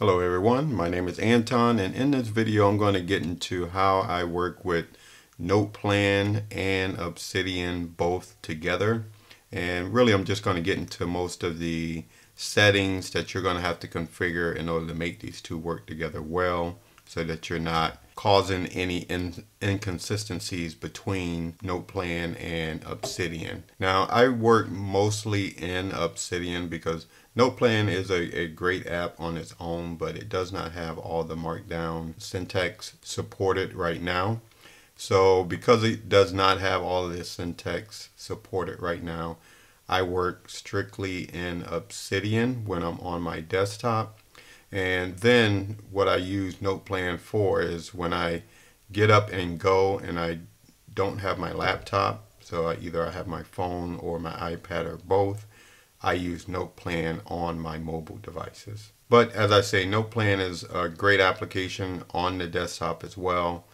Hello everyone, my name is Anton, and in this video I'm going to get into how I work with NotePlan and Obsidian both together. And really I'm just going to get into most of the settings that you're going to have to configure in order to make these two work together well, so that you're not causing any inconsistencies between NotePlan and Obsidian. Now I work mostly in Obsidian because NotePlan is a great app on its own, but it does not have all the markdown syntax supported right now. So because it does not have all of this syntax supported right now, I work strictly in Obsidian when I'm on my desktop. And then what I use NotePlan for is when I get up and go and I don't have my laptop, so I either have my phone or my iPad or both, I use NotePlan on my mobile devices. But as I say, NotePlan is a great application on the desktop as well,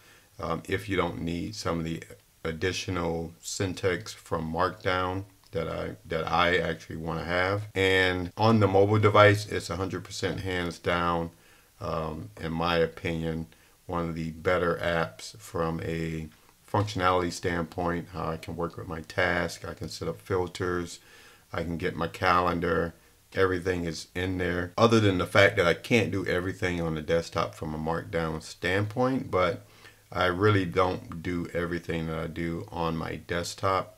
if you don't need some of the additional syntax from Markdown that I actually want to have. And on the mobile device, it's 100% hands down, in my opinion, one of the better apps from a functionality standpoint. How I can work with my task, I can set up filters, I can get my calendar, everything is in there. Other than the fact that I can't do everything on the desktop from a markdown standpoint, but I really don't do everything that I do on my desktop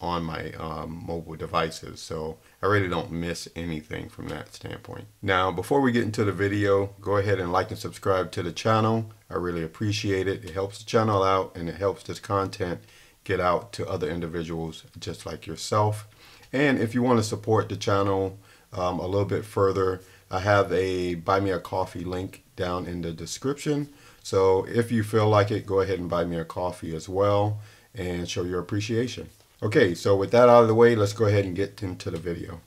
on my mobile devices. So I really don't miss anything from that standpoint. Now, before we get into the video, go ahead and like and subscribe to the channel. I really appreciate it. It helps the channel out and it helps this content get out to other individuals just like yourself. And if you want to support the channel a little bit further, I have a Buy Me a Coffee link down in the description. So if you feel like it, go ahead and buy me a coffee as well and show your appreciation. Okay, so with that out of the way, let's go ahead and get into the video.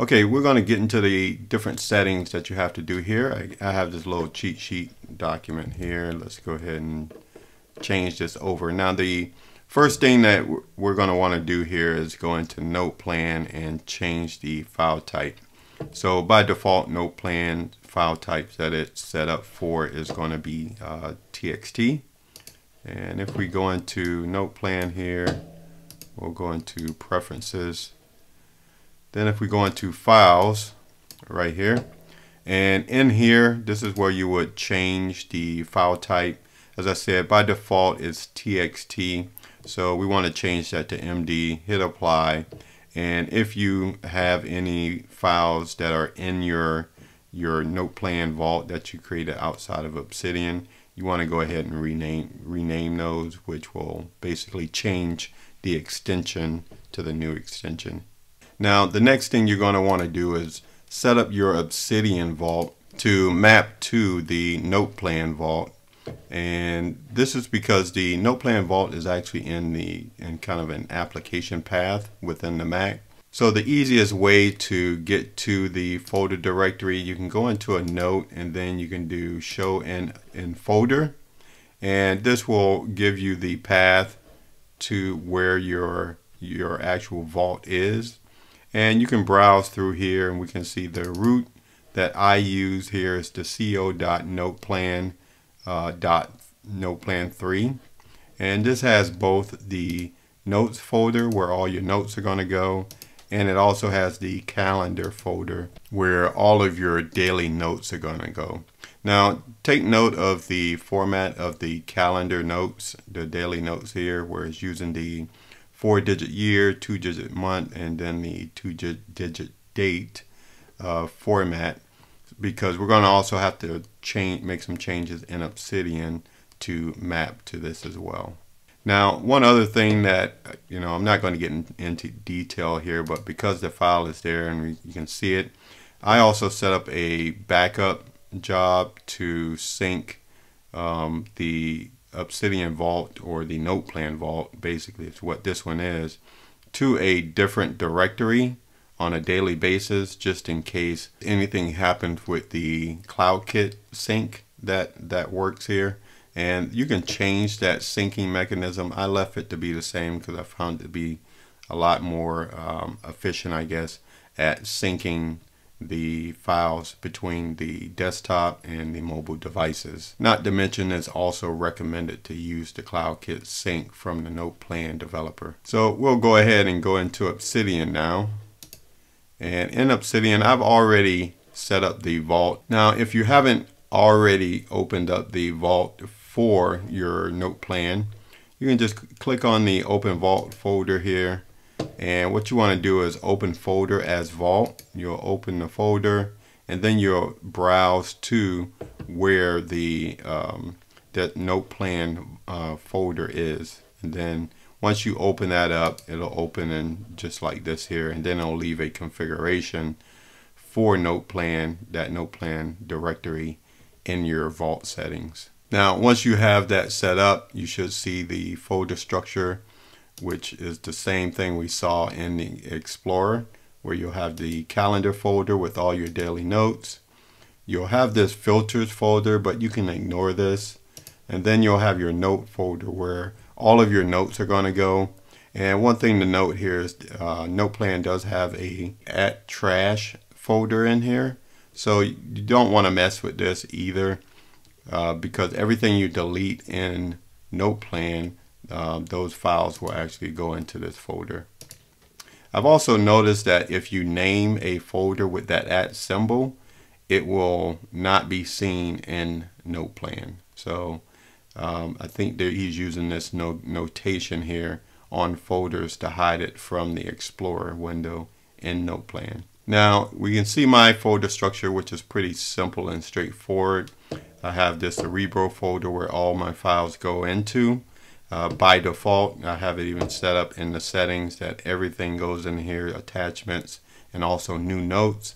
Okay, we're going to get into the different settings that you have to do here. I have this little cheat sheet document here. Let's go ahead and change this over. Now the first thing that we're going to want to do here is go into NotePlan and change the file type. So by default, NotePlan file types that it's set up for is going to be TXT. And if we go into NotePlan here, we'll go into Preferences. Then if we go into Files right here, and in here, this is where you would change the file type. As I said, by default, it's TXT. So we want to change that to MD, hit apply. And if you have any files that are in your NotePlan vault that you created outside of Obsidian, you want to go ahead and rename those, which will basically change the extension to the new extension. Now, the next thing you're going to want to do is set up your Obsidian vault to map to the NotePlan vault. And this is because the NotePlan vault is actually in kind of an application path within the Mac. So the easiest way to get to the folder directory, you can go into a note and then you can do show in folder, and this will give you the path to where your actual vault is. And you can browse through here, and we can see the root that I use here is the co.noteplan.com .NotePlan 3, and this has both the notes folder where all your notes are going to go, and it also has the calendar folder where all of your daily notes are going to go. Now take note of the format of the calendar notes, the daily notes here, where it's using the 4-digit year, 2-digit month, and then the 2-digit date format, because we're going to also have to make some changes in Obsidian to map to this as well. Now, one other thing that, you know, I'm not going to get into detail here, but because the file is there and you can see it, I also set up a backup job to sync the Obsidian vault, or the NotePlan vault, basically it's what this one is, to a different directory on a daily basis, just in case anything happened with the CloudKit sync that works here. And you can change that syncing mechanism. I left it to be the same because I found it to be a lot more efficient, I guess, at syncing the files between the desktop and the mobile devices. Not to mention, it's also recommended to use the CloudKit sync from the NotePlan developer. So we'll go ahead and go into Obsidian now. And in Obsidian, I've already set up the vault. Now, if you haven't already opened up the vault for your NotePlan, you can just click on the Open Vault folder here. And what you want to do is open folder as vault. You'll open the folder and then you'll browse to where the that NotePlan folder is. And then once you open that up, it'll open in just like this here, and then it'll leave a configuration for NotePlan, that NotePlan directory in your vault settings. Now, once you have that set up, you should see the folder structure, which is the same thing we saw in the Explorer, where you'll have the calendar folder with all your daily notes. You'll have this filters folder, but you can ignore this. And then you'll have your note folder where all of your notes are going to go. And one thing to note here is NotePlan does have a @trash folder in here. So you don't want to mess with this either, because everything you delete in NotePlan, those files will actually go into this folder. I've also noticed that if you name a folder with that @ symbol, it will not be seen in NotePlan. So I think that he's using this notation here on folders to hide it from the Explorer window in NotePlan. Now we can see my folder structure, which is pretty simple and straightforward. I have this Cerebro folder where all my files go into. By default, I have it even set up in the settings that everything goes in here, attachments and also new notes.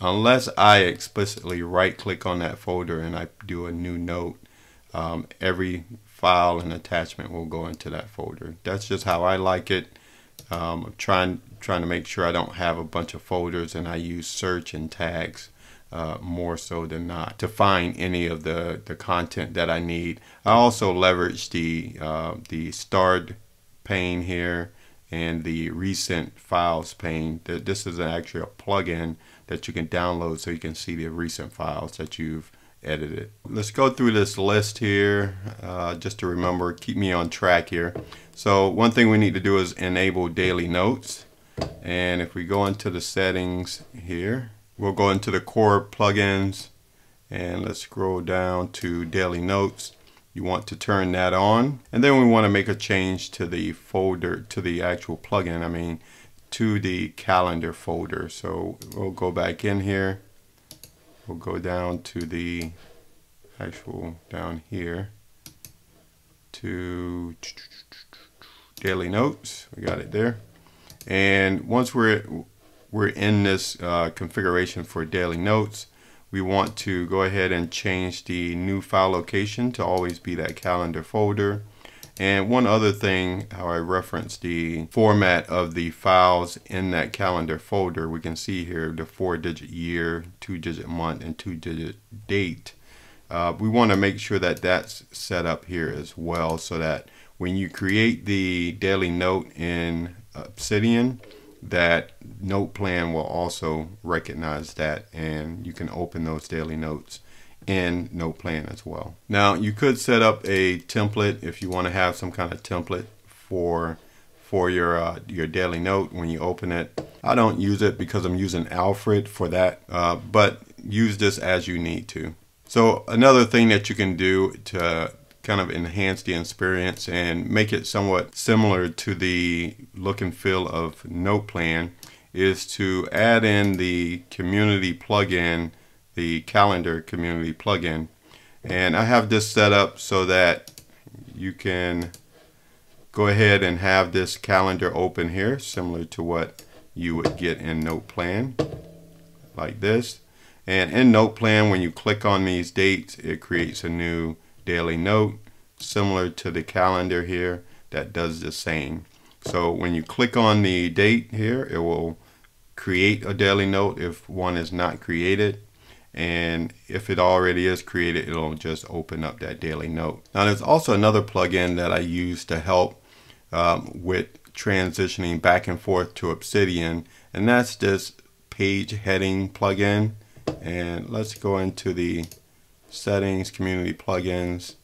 Unless I explicitly right click on that folder and I do a new note, every file and attachment will go into that folder. That's just how I like it. I'm trying to make sure I don't have a bunch of folders, and I use search and tags more so than not to find any of the content that I need. I also leverage the starred pane here and the recent files pane. This is actually a plugin that you can download so you can see the recent files that you've edited. Let's go through this list here just to remember, keep me on track here. So one thing we need to do is enable daily notes, and if we go into the settings here, we'll go into the core plugins and let's scroll down to daily notes. You want to turn that on, and then we want to make a change to the folder, to the actual plugin, I mean to the calendar folder. So we'll go back in here. We'll go down to the actual, down here to daily notes. We got it there. And once we're in this configuration for daily notes, we want to go ahead and change the new file location to always be that calendar folder. And one other thing, how I reference the format of the files in that calendar folder, we can see here the 4-digit year, 2-digit month, and 2-digit date. We want to make sure that that's set up here as well, so that when you create the daily note in Obsidian, that NotePlan will also recognize that, and you can open those daily notes in NotePlan as well. Now you could set up a template if you want to have some kind of template for your daily note when you open it. I don't use it because I'm using Alfred for that, but use this as you need to. So another thing that you can do to kind of enhance the experience and make it somewhat similar to the look and feel of NotePlan is to add in the community plugin, the calendar community plugin. And I have this set up so that you can go ahead and have this calendar open here, similar to what you would get in NotePlan, like this. And in NotePlan, when you click on these dates, it creates a new daily note similar to the calendar here that does the same. So when you click on the date here, it will create a daily note if one is not created, and if it already is created, it'll just open up that daily note. Now there's also another plugin that I use to help with transitioning back and forth to Obsidian, and that's this page heading plugin, and let's go into the settings, community plugins,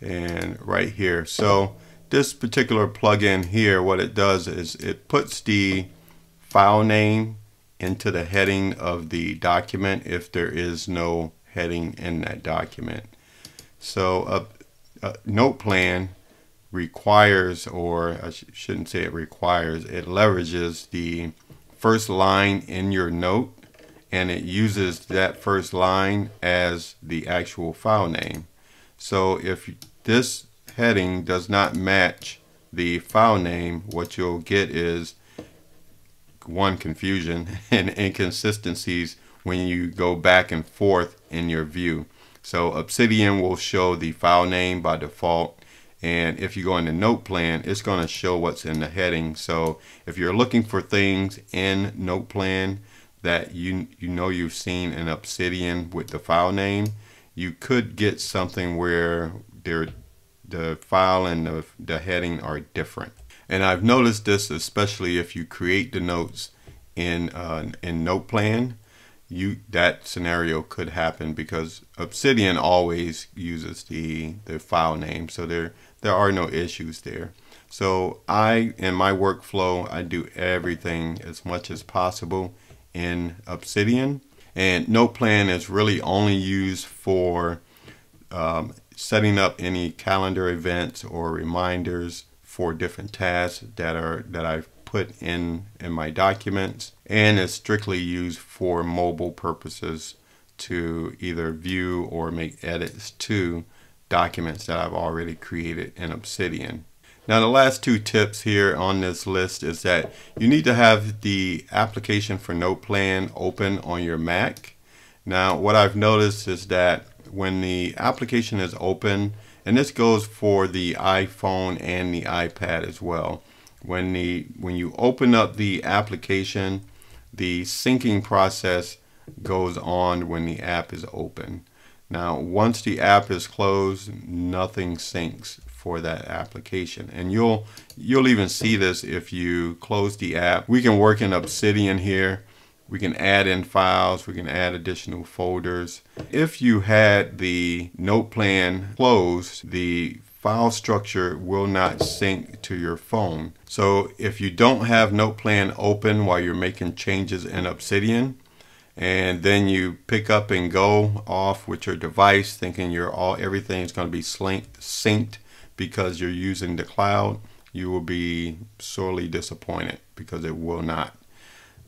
and right here. So this particular plugin here, what it does is it puts the file name into the heading of the document if there is no heading in that document. So NotePlan requires, or I shouldn't say it requires, it leverages the first line in your note, and it uses that first line as the actual file name. So if this heading does not match the file name, what you'll get is one, confusion and inconsistencies when you go back and forth in your view. So Obsidian will show the file name by default, and if you go into NotePlan, it's going to show what's in the heading. So if you're looking for things in NotePlan that you know you've seen in Obsidian with the file name, you could get something where the file and the heading are different. And I've noticed this especially if you create the notes in NotePlan, that scenario could happen because Obsidian always uses the file name, so there are no issues there. So in my workflow, I do everything as much as possible in Obsidian, and NotePlan is really only used for setting up any calendar events or reminders for different tasks that I've put in my documents, and is strictly used for mobile purposes to either view or make edits to documents that I've already created in Obsidian. Now, the last two tips here on this list is that you need to have the application for NotePlan open on your Mac. Now, what I've noticed is that when the application is open, and this goes for the iPhone and the iPad as well, when you open up the application, the syncing process goes on when the app is open. Now, once the app is closed, nothing syncs for that application, and you'll even see this if you close the app. We can work in Obsidian here. We can add in files, we can add additional folders. If you had the NotePlan closed, the file structure will not sync to your phone. So if you don't have NotePlan open while you're making changes in Obsidian, and then you pick up and go off with your device thinking everything's going to be synced because you're using the cloud, you will be sorely disappointed because it will not.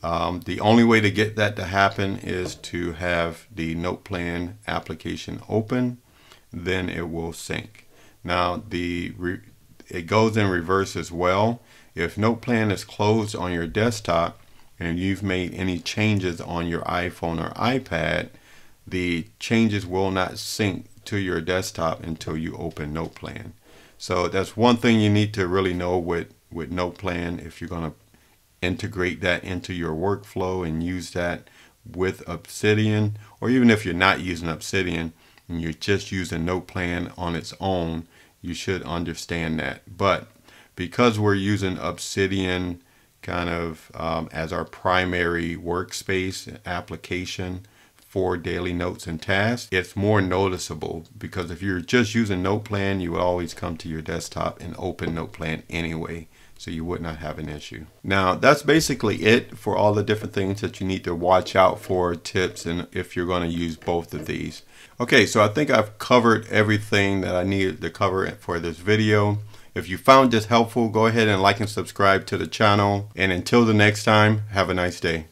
The only way to get that to happen is to have the NotePlan application open, then it will sync. Now, it goes in reverse as well. If NotePlan is closed on your desktop and you've made any changes on your iPhone or iPad, the changes will not sync to your desktop until you open NotePlan. So that's one thing you need to really know with NotePlan if you're going to integrate that into your workflow and use that with Obsidian, or even if you're not using Obsidian and you're just using NotePlan on its own, you should understand that. But because we're using Obsidian kind of as our primary workspace application for daily notes and tasks, it's more noticeable, because if you're just using NotePlan, you would always come to your desktop and open NotePlan anyway, so you would not have an issue. Now, that's basically it for all the different things that you need to watch out for, tips, and if you're going to use both of these. Okay, so I think I've covered everything that I needed to cover for this video. If you found this helpful, go ahead and like and subscribe to the channel. And until the next time, have a nice day.